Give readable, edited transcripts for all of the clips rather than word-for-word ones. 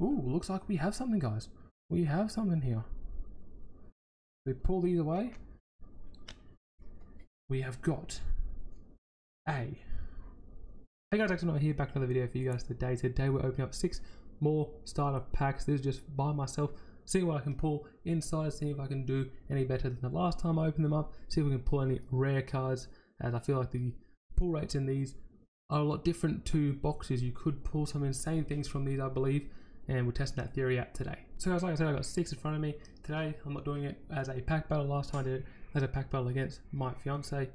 Ooh, looks like we have something, guys. We have something here. We pull these away. We have got a... Hey guys, Axel here, back another video for you guys today. Today we're opening up 6 more starter packs. This is just by myself, see what I can pull inside, see if I can do any better than the last time I opened them up, see if we can pull any rare cards, as I feel like the pull rates in these are a lot different to boxes. You could pull some insane things from these, I believe, and we're testing that theory out today. So guys, like I said, I got 6 in front of me. Today, I'm not doing it as a pack battle. Last time I did it as a pack battle against my fiance,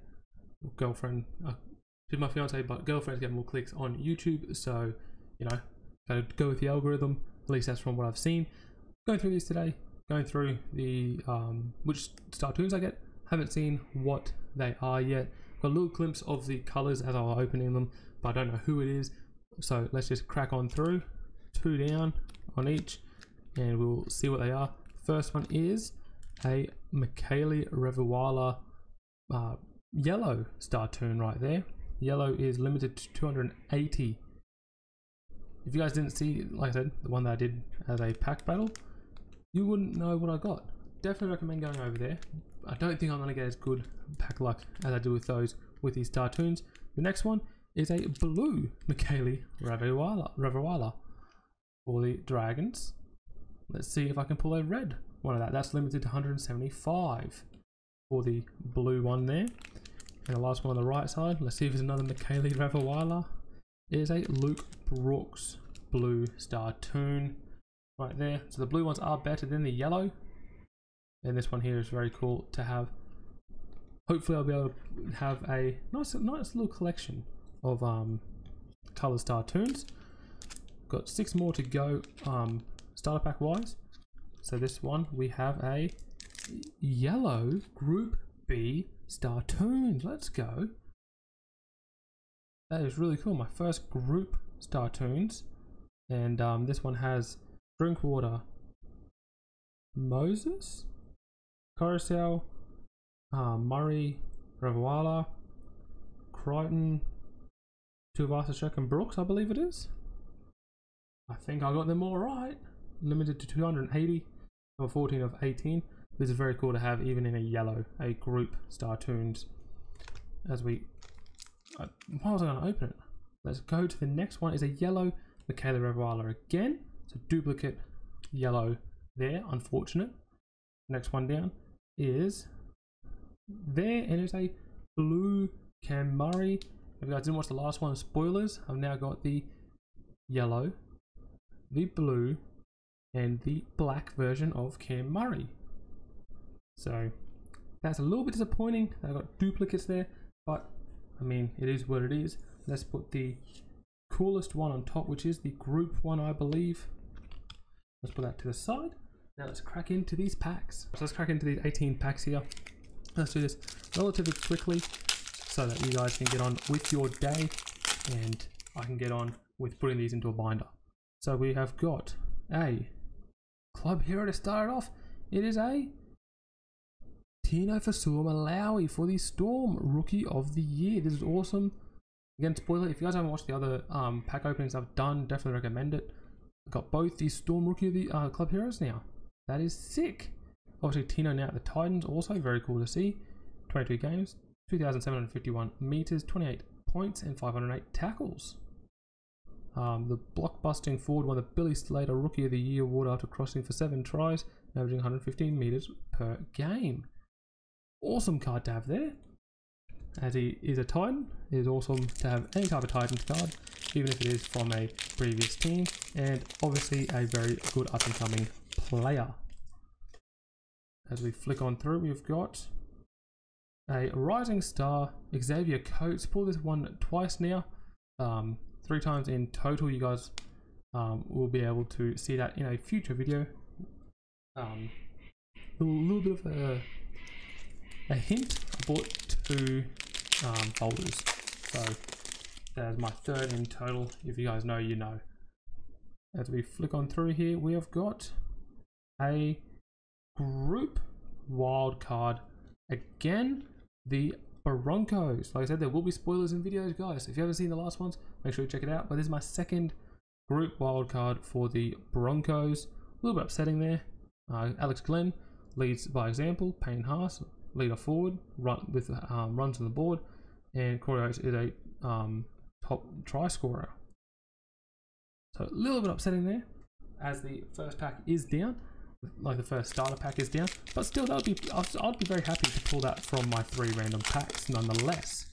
or girlfriend, did my fiance, but girlfriend's getting more clicks on YouTube, so you know, gotta go with the algorithm. At least that's from what I've seen. Going through these today, going through the which star tunes I get. Haven't seen what they are yet. Got a little glimpse of the colors as I was opening them, but I don't know who it is. So let's just crack on through. 2 down on each, and we'll see what they are. First one is a Maikeli Ravalawa yellow star tune right there. Yellow is limited to 280. If you guys didn't see, like I said, the one that I did as a pack battle, you wouldn't know what I got. Definitely recommend going over there. I don't think I'm going to get as good pack luck as I do with those, with these star tunes. The next one is a blue Maikeli Ravalawa for the Dragons. Let's see if I can pull a red one of that. That's limited to 175 for the blue one there. And the last one on the right side, let's see if there's another Maikeli Ravalawa. It is a Luke Brooks blue star tune right there. So the blue ones are better than the yellow. And this one here is very cool to have. Hopefully I'll be able to have a nice little collection of colour star tunes. Got 6 more to go starter pack wise. So this one we have a yellow Group B star tunes. Let's go. That is really cool. My first group star tunes, and this one has Drinkwater Moses, Coruso, Murray, Revoala, Crichton, 2 of Arthur Shrek and Brooks, I believe it is. I think I got them all right. Limited to 280, number 14 of 18. This is very cool to have, even in a yellow, a group star tunes. As we... why was I going to open it? Let's go to the next one. It's a yellow Maikeli Ravalawa again. It's a duplicate yellow there, unfortunate. Next one down is there, and it's a blue Cam Murray. If you guys didn't watch the last one, spoilers, I've now got the yellow, the blue, and the black version of Cam Murray. So that's a little bit disappointing that I got duplicates there, but I mean, it is what it is. Let's put the coolest one on top, which is the group one, I believe. Let's put that to the side. Now let's crack into these packs. So let's crack into these 18 packs here. Let's do this relatively quickly so that you guys can get on with your day and I can get on with putting these into a binder. So we have got a club hero to start off. It is a Tino Fa'asuamaleaui for the Storm, Rookie of the Year. This is awesome. Again, spoiler, if you guys haven't watched the other pack openings I've done, definitely recommend it. I've got both the Storm Rookie of the Club Heroes now. That is sick. Obviously, Tino now at the Titans, also very cool to see. 22 games, 2,751 meters, 28 points, and 508 tackles. The block-busting forward won the Billy Slater Rookie of the Year award after crossing for 7 tries, averaging 115 meters per game. Awesome card to have there. As he is a Titan, it is awesome to have any type of Titans card, even if it is from a previous team, and obviously a very good up-and-coming player. As we flick on through, we've got a Rising Star, Xavier Coates. Pulled this one twice now, 3 times in total. You guys will be able to see that in a future video. A little bit of a hint I bought 2 folders, so that is my 3rd in total. If you guys know, you know. As we flick on through here, we have got a group wild card again, the Broncos. Like I said, there will be spoilers in videos, guys. If you haven't seen the last ones, make sure you check it out. But this is my 2nd Group wildcard for the Broncos. A little bit upsetting there. Alex Glenn leads by example. Payne Haas, leader forward, runs on the board. And Corey Oates is a top try scorer. So a little bit upsetting there, as the first pack is down, like the first starter pack is down. But still, that would be, I'd be very happy to pull that from my 3 random packs nonetheless.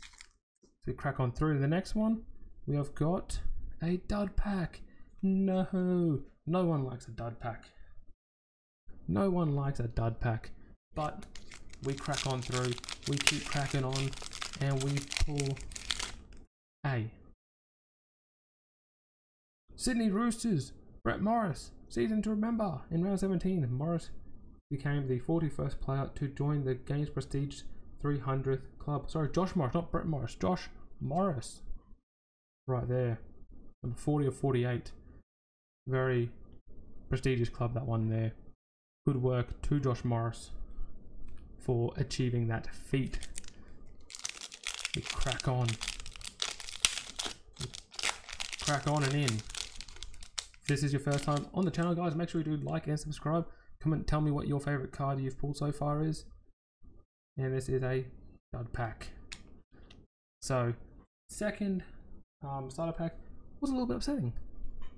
So we crack on through to the next one. We have got a dud pack. No one likes a dud pack. No one likes a dud pack. But we crack on through, we keep cracking on, and we pull a Sydney Roosters, Brett Morris, season to remember. In round 17, Morris became the 41st player to join the game's prestige 300th club. Sorry, Josh Morris, not Brett Morris, Josh Morris. Right there, number 40 or 48. Very prestigious club, that one there. Good work to Josh Morris for achieving that feat. We crack on. We crack on and in. If this is your first time on the channel, guys, make sure you do like and subscribe. Comment, tell me what your favorite card you've pulled so far is. And this is a dud pack. So, second starter pack was a little bit upsetting,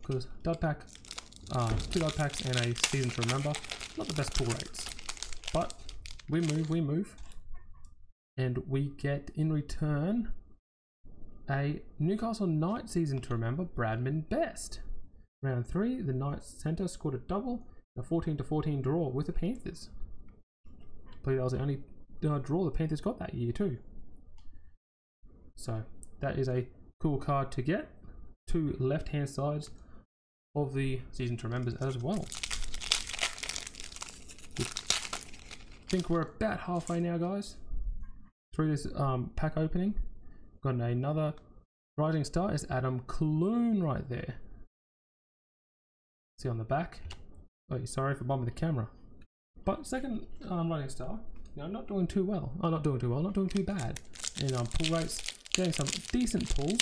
because dud pack, 2 dud packs and a season to remember, not the best pull rates. But we move, and we get in return a Newcastle Knights season to remember, Bradman Best. Round 3, the Knights centre scored a double, a 14-14 draw with the Panthers. I believe that was the only draw the Panthers got that year too. So that is a cool card to get. 2 left-hand sides of the season to remember as well. I think we're about halfway now, guys, through this pack opening. Got another rising star is Adam Clune right there. See on the back. Oh, sorry for bombing the camera. But second running star, you know, not doing too well. Oh, not doing too well, not doing too bad. And pull rates, getting some decent pulls.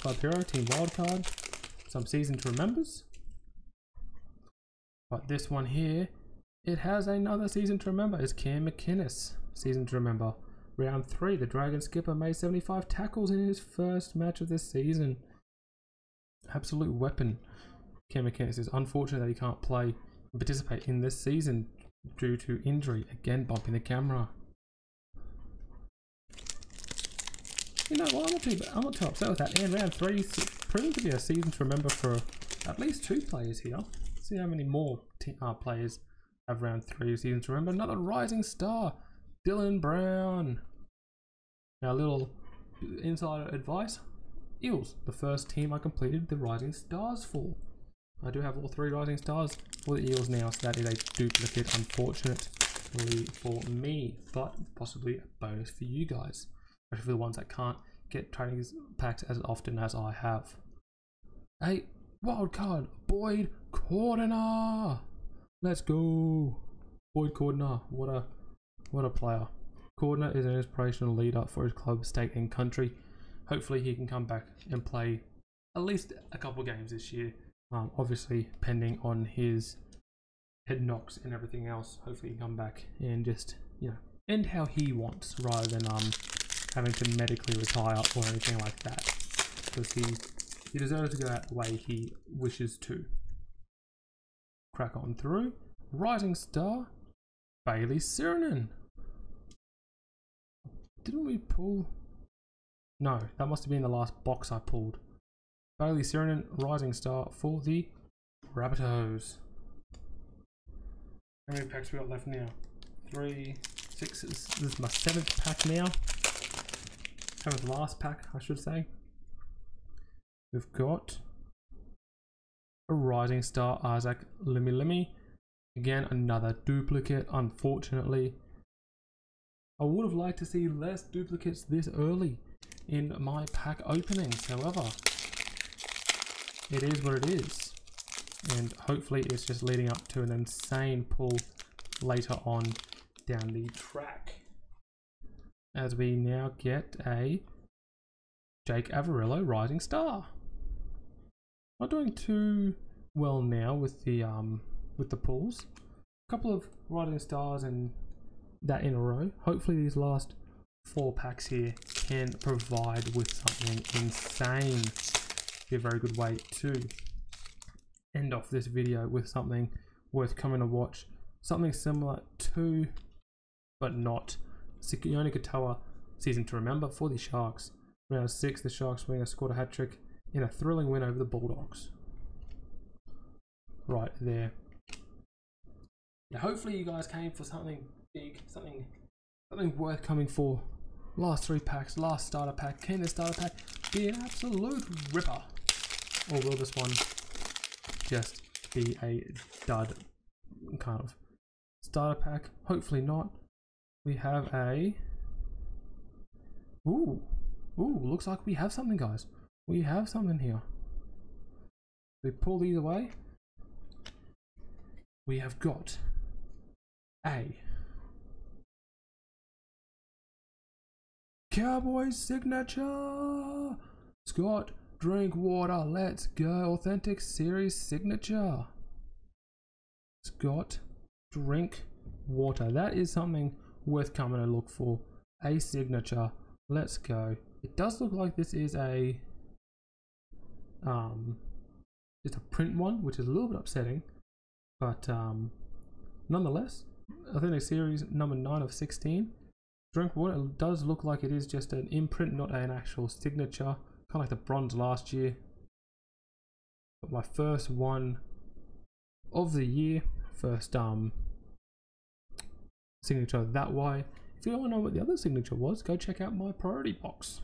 Club hero, team wildcard, some season to remembers. But this one here, it has another season to remember. It's Cam McInnes, season to remember. Round 3, the Dragon skipper made 75 tackles in his first match of this season. Absolute weapon. Cam McInnes is unfortunate that he can't play and participate in this season due to injury. Again, bumping the camera. You know what? I'm not too upset with that. And round 3 proving to be a season to remember for at least 2 players here. Let's see how many more players have round 3 season to remember. Another rising star, Dylan Brown. Now, a little insider advice: Eels, the first team I completed the rising stars for. I do have all 3 rising stars for the Eels now, so that is a duplicate, unfortunately, for me, but possibly a bonus for you guys, especially for the ones that can't get training packs as often as I have. A wild card, Boyd Cordner. Let's go, Boyd Cordner. What a player. Cordner is an inspirational leader for his club, state, and country. Hopefully, he can come back and play at least a couple games this year. Obviously, depending on his head knocks and everything else, hopefully he can come back and just, you know, end how he wants, rather than having to medically retire or anything like that, because he deserves to go out the way he wishes to. Crack on through. Rising star, Bailey Sirenen. Didn't we pull? No, that must have been the last box I pulled. Bailey Sirenen, rising star for the Rabbitohs. How many packs we got left now? 3, 6. This is my 7th pack now. 7th last pack, I should say. We've got a rising star, Isaac Limi Limi. Again, another duplicate, unfortunately. I would have liked to see less duplicates this early in my pack openings, however. It is what it is, and hopefully it's just leading up to an insane pull later on down the track, as we now get a Jake Averillo rising star. Not doing too well now with the pulls. A couple of Rising Stars and that in a row. Hopefully these last four packs here can provide with something insane. Be a very good way to end off this video with something worth coming to watch. Something similar to, but not, Sikione Katoa, Season to Remember for the Sharks. Round 6, the Sharks winger scored a hat-trick in a thrilling win over the Bulldogs. Right there. Now hopefully you guys came for something big, something worth coming for. Last 3 packs, last starter pack. Can this starter pack be an absolute ripper? Or will this one just be a dud, kind of? Starter pack, hopefully not. We have a... Ooh, looks like we have something, guys. We have something here. We pull these away. We have got a Cowboys signature! Scott Drink Water, let's go. Authentic series signature. Scott Drink Water. That is something worth coming to look for. A signature. Let's go. It does look like this is a just a print one, which is a little bit upsetting. But nonetheless, Authentic series number 9 of 16. Drinkwater, it does look like it is just an imprint, not an actual signature. Kind of like the bronze last year. But my first one of the year, first signature that way. If you don't know what the other signature was, go check out my priority box.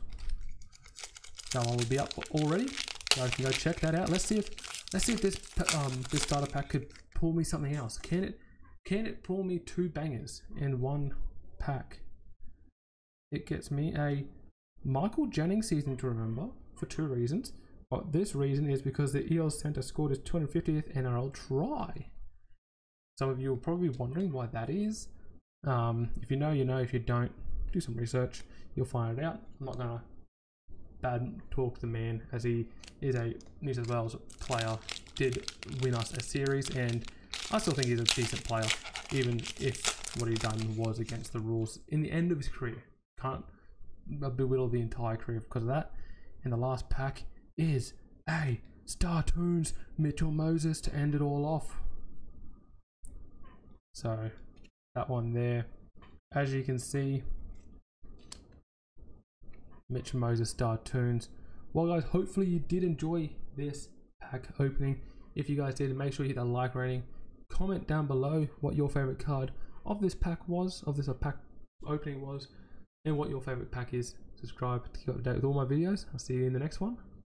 That one will be up already. So I can go check that out. Let's see if this this starter pack could pull me something else. Can it pull me 2 bangers in one pack? It gets me a Michael Jennings Season to Remember for 2 reasons. But this reason is because the Eels centre scored his 250th NRL try. Some of you are probably wondering why that is. If you know, you know. If you don't, do some research. You'll find it out. I'm not gonna bad talk the man, as he is a New South Wales player, did win us a series, and I still think he's a decent player, even if what he done was against the rules in the end of his career. Can't belittle the entire career because of that. And the last pack is a Star Toons Mitchell Moses to end it all off. So that one there, as you can see, Mitchell Moses Star Toons. Well guys, hopefully you did enjoy this pack opening. If you guys did, make sure you hit that like rating. Comment down below what your favorite card of this pack was, of this pack opening was, and what your favorite pack is. Subscribe to keep up to date with all my videos. I'll see you in the next one.